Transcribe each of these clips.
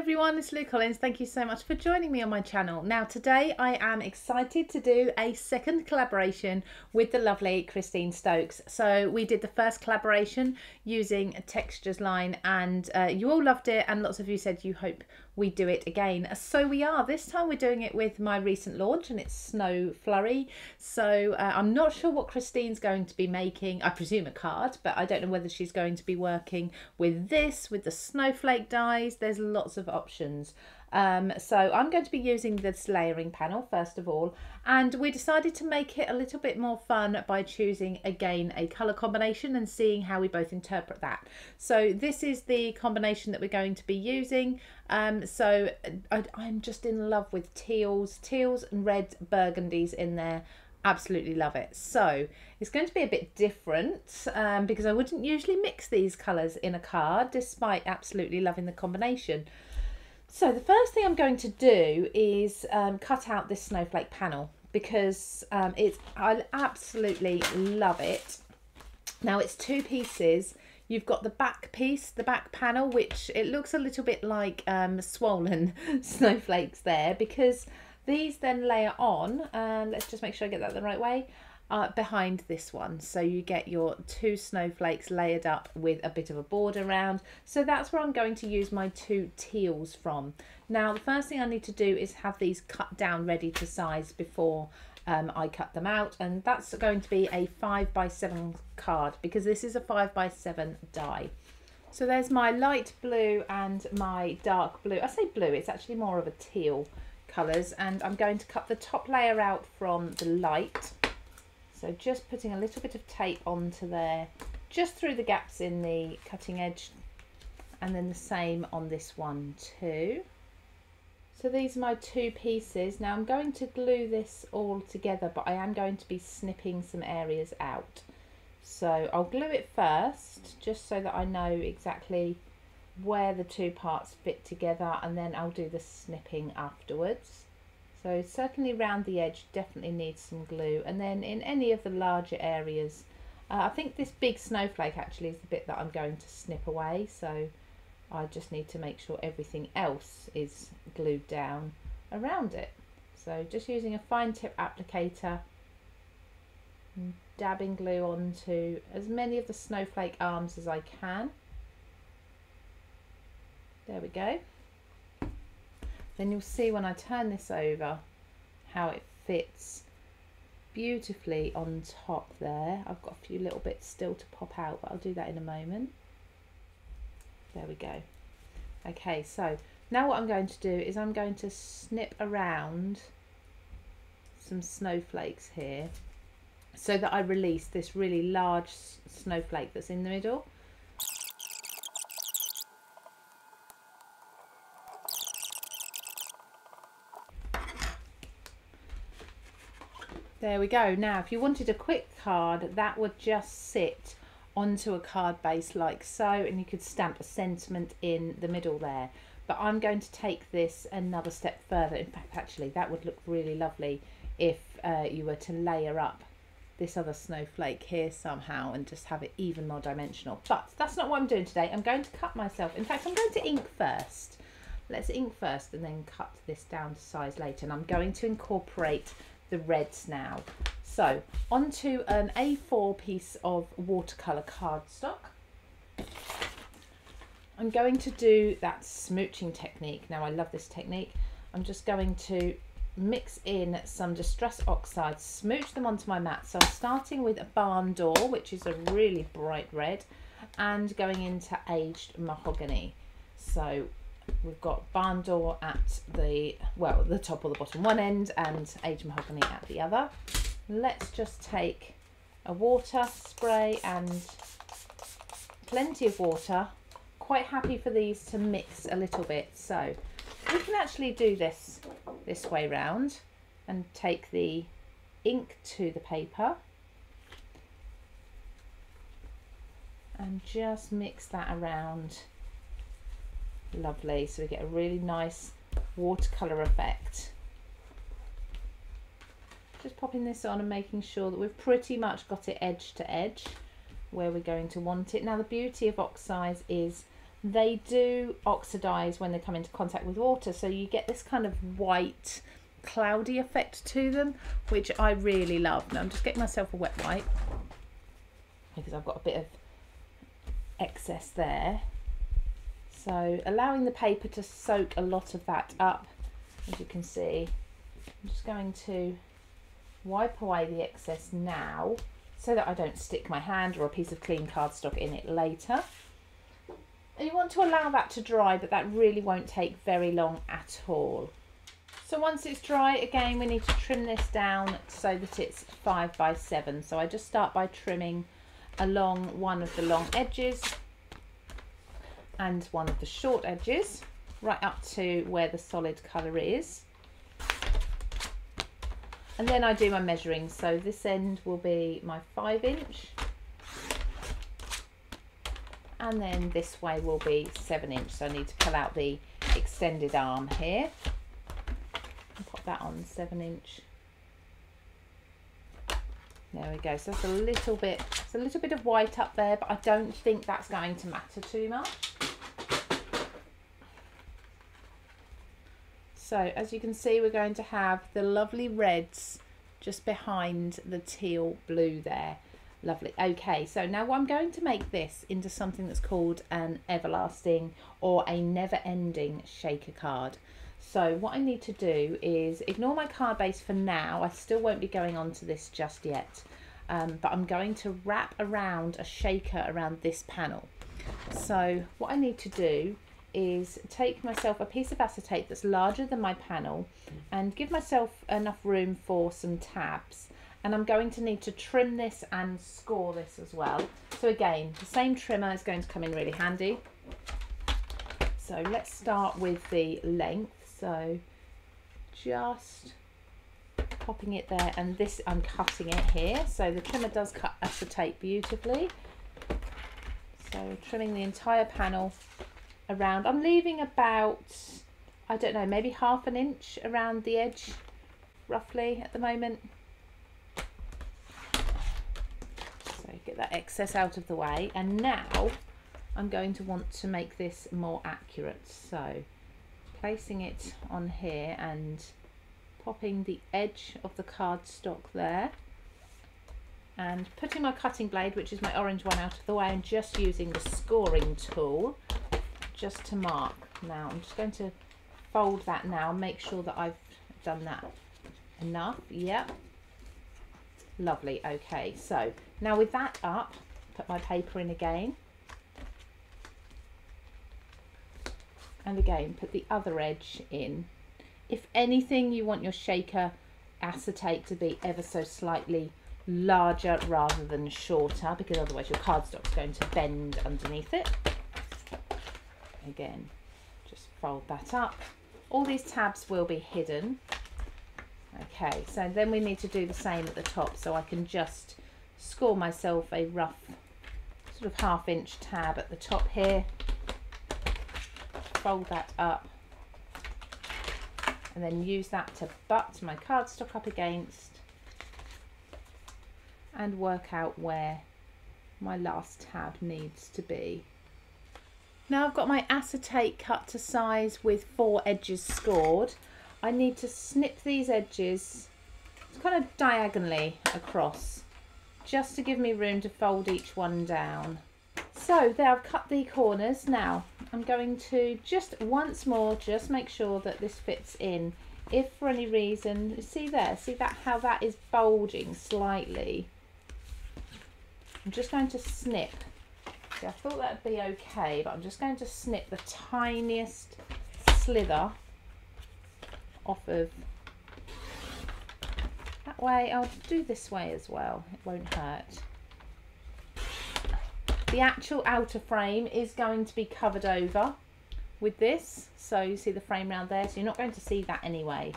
everyone, it's Lou Collins. Thank you so much for joining me on my channel. Now today I am excited to do a second collaboration with the lovely Christine Stokes. So we did the first collaboration using a textures line and you all loved it, and lots of you said you hope we do it again. So we are. This time we're doing it with my recent launch, and it's Snow Flurry. So I'm not sure what Christine's going to be making. I presume a card, but I don't know whether she's going to be working with this, with the snowflake dies. There's lots of options. So I'm going to be using this layering panel first of all, and we decided to make it a little bit more fun by choosing again a colour combination and seeing how we both interpret that. So this is the combination that we're going to be using. So I'm just in love with teals and reds, burgundies in there. Absolutely love it. So it's going to be a bit different because I wouldn't usually mix these colours in a card despite absolutely loving the combination. So the first thing I'm going to do is cut out this snowflake panel because I absolutely love it. Now it's two pieces. You've got the back piece, the back panel, which it looks a little bit like swollen snowflakes there because these then layer on, and let's just make sure I get that the right way, behind this one. So you get your two snowflakes layered up with a bit of a border around. So that's where I'm going to use my two teals from. Now the first thing I need to do is have these cut down ready to size before I cut them out, and that's going to be a 5x7 card because this is a 5x7 die. So there's my light blue and my dark blue. I say blue, it's actually more of a teal colours, and I'm going to cut the top layer out from the light. So just putting a little bit of tape onto there, just through the gaps in the cutting edge, and then the same on this one too. So these are my two pieces. Now I'm going to glue this all together, but I am going to be snipping some areas out. So I'll glue it first, just so that I know exactly where the two parts fit together, and then I'll do the snipping afterwards. So certainly round the edge definitely needs some glue, and then in any of the larger areas, I think this big snowflake actually is the bit that I'm going to snip away, so I just need to make sure everything else is glued down around it. So just using a fine tip applicator, dabbing glue onto as many of the snowflake arms as I can. There we go. Then you'll see when I turn this over how it fits beautifully on top there. I've got a few little bits still to pop out, but I'll do that in a moment. There we go. Okay, so now what I'm going to do is I'm going to snip around some snowflakes here so that I release this really large snowflake that's in the middle. There we go. Now if you wanted a quick card, that would just sit onto a card base like so, and you could stamp a sentiment in the middle there. But I'm going to take this another step further. In fact, actually that would look really lovely if you were to layer up this other snowflake here somehow and just have it even more dimensional. But that's not what I'm doing today. I'm going to cut myself. In fact, I'm going to ink first. Let's ink first and then cut this down to size later. And I'm going to incorporate the reds now. So onto an A4 piece of watercolour cardstock. I'm going to do that smooching technique. Now I love this technique. I'm just going to mix in some Distress Oxide, smooch them onto my mat. So I'm starting with a Barn Door, which is a really bright red, and going into Aged Mahogany. So we've got Barn Door at the top or the bottom one end, and Aged Mahogany at the other. Let's just take a water spray and plenty of water. Quite happy for these to mix a little bit. So we can actually do this way round and take the ink to the paper and just mix that around. Lovely, so we get a really nice watercolour effect. Just popping this on and making sure that we've pretty much got it edge to edge where we're going to want it. Now the beauty of oxides is they do oxidize when they come into contact with water, so you get this kind of white cloudy effect to them, which I really love. Now I'm just getting myself a wet wipe because I've got a bit of excess there, so allowing the paper to soak a lot of that up. As you can see, I'm just going to wipe away the excess now so that I don't stick my hand or a piece of clean cardstock in it later. And you want to allow that to dry, but that really won't take very long at all. So once it's dry, again, we need to trim this down so that it's 5 by 7. So I just start by trimming along one of the long edges and one of the short edges, right up to where the solid colour is. And then I do my measuring. So this end will be my 5 inch. And then this way will be 7 inch. So I need to pull out the extended arm here. I'll pop that on 7 inch. There we go. So that's a little bit, it's a little bit of white up there, but I don't think that's going to matter too much. So as you can see, we're going to have the lovely reds just behind the teal blue there. Lovely. Okay, so now I'm going to make this into something that's called an everlasting or a never-ending shaker card. So what I need to do is ignore my card base for now. I still won't be going on to this just yet, but I'm going to wrap around a shaker around this panel. So what I need to do is take myself a piece of acetate that's larger than my panel and give myself enough room for some tabs. And I'm going to need to trim this and score this as well. So again, the same trimmer is going to come in really handy. So let's start with the length. So just popping it there, and this, I'm cutting it here. So the trimmer does cut acetate beautifully. So trimming the entire panel around. I'm leaving about, I don't know, maybe half an inch around the edge, roughly at the moment. Get that excess out of the way, and now I'm going to want to make this more accurate, so placing it on here and popping the edge of the cardstock there and putting my cutting blade, which is my orange one, out of the way and just using the scoring tool just to mark. Now I'm just going to fold that now, make sure that I've done that enough. Yep. Lovely. Okay, so now with that up, put my paper in again, and again put the other edge in. If anything, you want your shaker acetate to be ever so slightly larger rather than shorter, because otherwise your cardstock's going to bend underneath it. Again, just fold that up. All these tabs will be hidden. Okay, so then we need to do the same at the top, so I can just score myself a rough sort of half inch tab at the top here, fold that up, and then use that to butt my cardstock up against and work out where my last tab needs to be. Now I've got my acetate cut to size with 4 edges scored. I need to snip these edges kind of diagonally across just to give me room to fold each one down. So there, I've cut the corners. Now I'm going to just once more just make sure that this fits in. If for any reason, see there, see that how that is bulging slightly, I'm just going to snip. See, I thought that'd be okay, but I'm just going to snip the tiniest slither off of that way. I'll do this way as well, it won't hurt. The actual outer frame is going to be covered over with this, so you see the frame round there, so you're not going to see that anyway.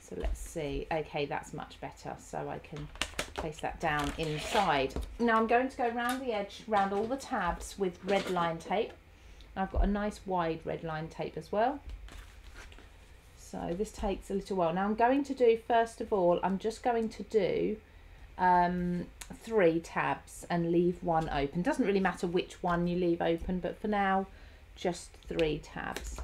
So let's see. Okay, that's much better, so I can place that down inside. Now I'm going to go round the edge, round all the tabs with red line tape. I've got a nice wide red line tape as well. So this takes a little while. Now I'm going to do, first of all, I'm just going to do 3 tabs and leave one open. Doesn't really matter which one you leave open, but for now, just 3 tabs.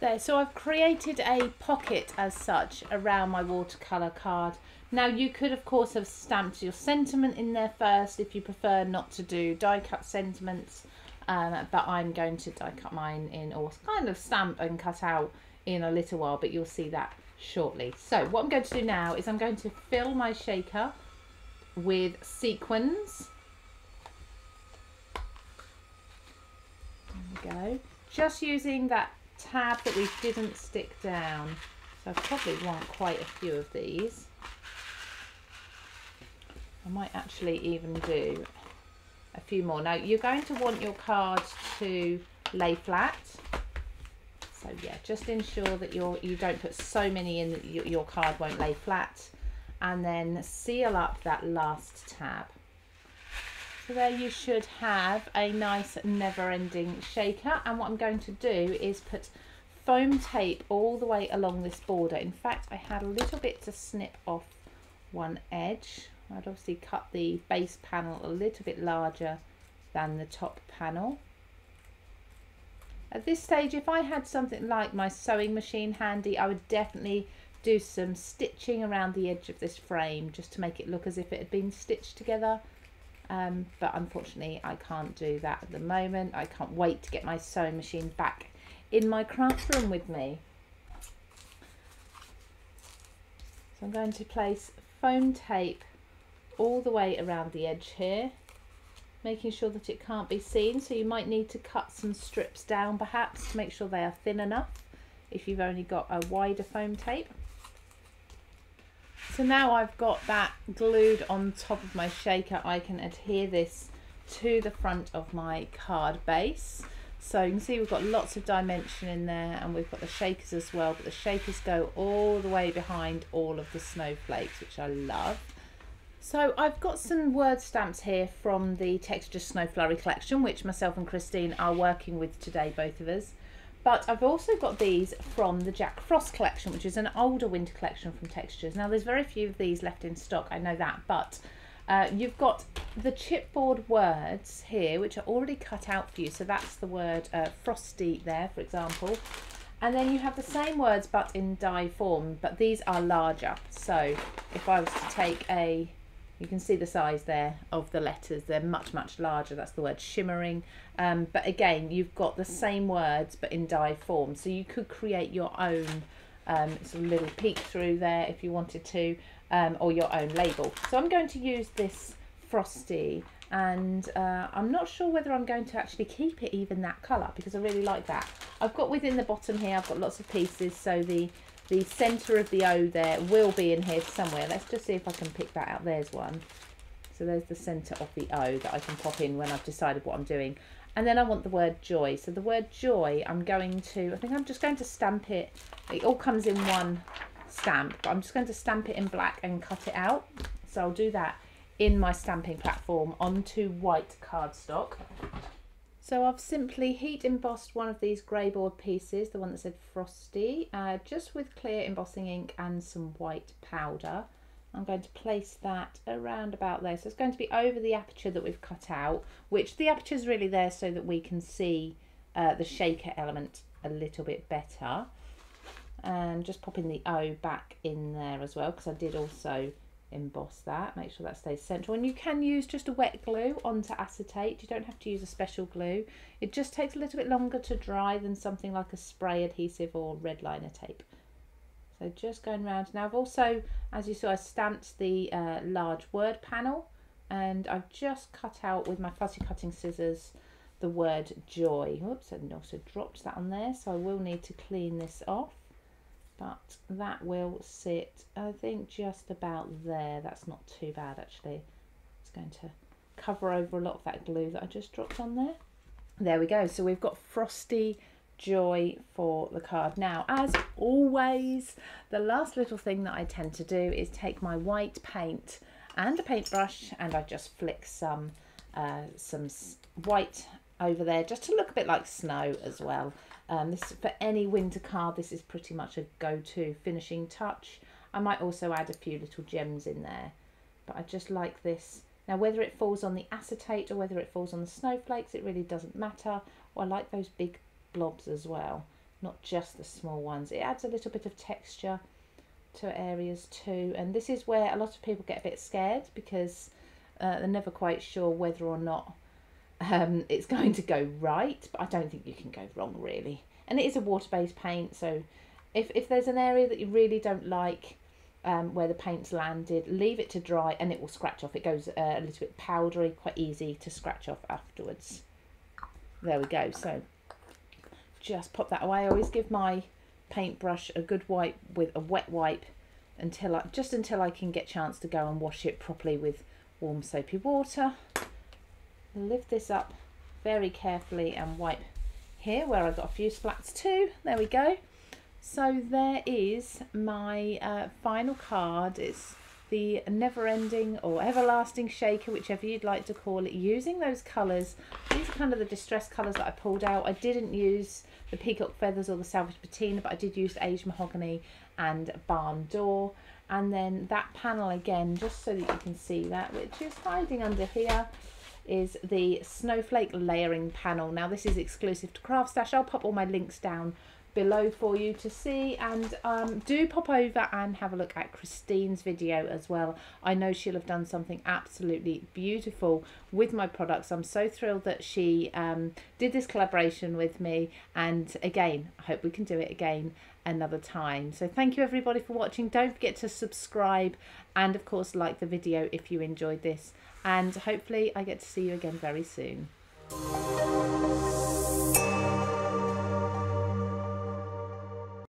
There, so I've created a pocket as such around my watercolour card. Now you could of course have stamped your sentiment in there first if you prefer not to do die cut sentiments, but I'm going to die cut mine in, or kind of stamp and cut out in a little while, but you'll see that shortly. So what I'm going to do now is I'm going to fill my shaker with sequins. There we go. Just using that tab that we didn't stick down. So I probably want quite a few of these. I might actually even do a few more. Now you're going to want your cards to lay flat. So yeah, just ensure that you don't put so many in that your card won't lay flat. And then seal up that last tab. So there you should have a nice never-ending shaker. And what I'm going to do is put foam tape all the way along this border. In fact, I had a little bit to snip off one edge. I'd obviously cut the base panel a little bit larger than the top panel. At this stage, if I had something like my sewing machine handy, I would definitely do some stitching around the edge of this frame just to make it look as if it had been stitched together. But unfortunately I can't do that at the moment. I can't wait to get my sewing machine back in my craft room with me. So I'm going to place foam tape all the way around the edge here, making sure that it can't be seen. So you might need to cut some strips down perhaps to make sure they are thin enough if you've only got a wider foam tape. So now I've got that glued on top of my shaker, I can adhere this to the front of my card base. So you can see we've got lots of dimension in there, and we've got the shakers as well, but the shakers go all the way behind all of the snowflakes, which I love. So I've got some word stamps here from the TEXT{ures} Snow Flurry collection, which myself and Christine are working with today, both of us. But I've also got these from the Jack Frost collection, which is an older winter collection from TEXT{ures}. Now, there's very few of these left in stock, I know that, but you've got the chipboard words here, which are already cut out for you. So that's the word frosty there, for example. And then you have the same words, but in die form, but these are larger. So if I was to take a, you can see the size there of the letters. They're much, much larger. That's the word shimmering. But again, you've got the same words, but in die form. So you could create your own sort of little peek through there if you wanted to, or your own label. So I'm going to use this frosty, and I'm not sure whether I'm going to actually keep it even that colour, because I really like that. I've got within the bottom here, I've got lots of pieces. So the centre of the O there will be in here somewhere. Let's just see if I can pick that out. There's one. So there's the centre of the O that I can pop in when I've decided what I'm doing. And then I want the word joy. So the word joy, I'm going to, I think I'm just going to stamp it. It all comes in one stamp, but I'm just going to stamp it in black and cut it out. So I'll do that in my stamping platform onto white cardstock. So I've simply heat embossed one of these grey board pieces, the one that said frosty, just with clear embossing ink and some white powder. I'm going to place that around about there. So it's going to be over the aperture that we've cut out, which the aperture is really there so that we can see the shaker element a little bit better. And just popping the O back in there as well, because I did also emboss that. Make sure that stays central, and you can use just a wet glue onto acetate. You don't have to use a special glue. It just takes a little bit longer to dry than something like a spray adhesive or red liner tape. So just going around. Now I've also, as you saw, I stamped the large word panel, and I've just cut out with my fuzzy cutting scissors the word joy. Oops, and also dropped that on there, so I will need to clean this off. But that will sit, I think, just about there. That's not too bad, actually. It's going to cover over a lot of that glue that I just dropped on there. There we go. So we've got frosty joy for the card. Now, as always, the last little thing that I tend to do is take my white paint and a paintbrush, and I just flick some white over there just to look a bit like snow as well. This for any winter card, this is pretty much a go-to finishing touch. I might also add a few little gems in there, but I just like this Now whether it falls on the acetate or whether it falls on the snowflakes, it really doesn't matter. Well, I like those big blobs as well, not just the small ones. It adds a little bit of texture to areas too, and this is where a lot of people get a bit scared because they're never quite sure whether or not it's going to go right, but I don't think you can go wrong really. And it is a water-based paint, so if there's an area that you really don't like where the paint's landed, leave it to dry and it will scratch off. It goes a little bit powdery, quite easy to scratch off afterwards. There we go. So just pop that away. I always give my paintbrush a good wipe with a wet wipe until I can get a chance to go and wash it properly with warm soapy water. Lift this up very carefully and wipe here where I've got a few splats too. There we go. So there is my final card. It's the never-ending or everlasting shaker, whichever you'd like to call it, using those colours. These are kind of the distress colours that I pulled out. I didn't use the peacock feathers or the salvage patina, but I did use Aged Mahogany and Barn Door. And then that panel again, just so that you can see that, which is hiding under here, is the snowflake layering panel. Now this is exclusive to Craft Stash. I'll pop all my links down below for you to see, and do pop over and have a look at Christine's video as well. I know she'll have done something absolutely beautiful with my products. I'm so thrilled that she did this collaboration with me, and again I hope we can do it again another time. So thank you everybody for watching. Don't forget to subscribe and of course like the video if you enjoyed this, and hopefully I get to see you again very soon.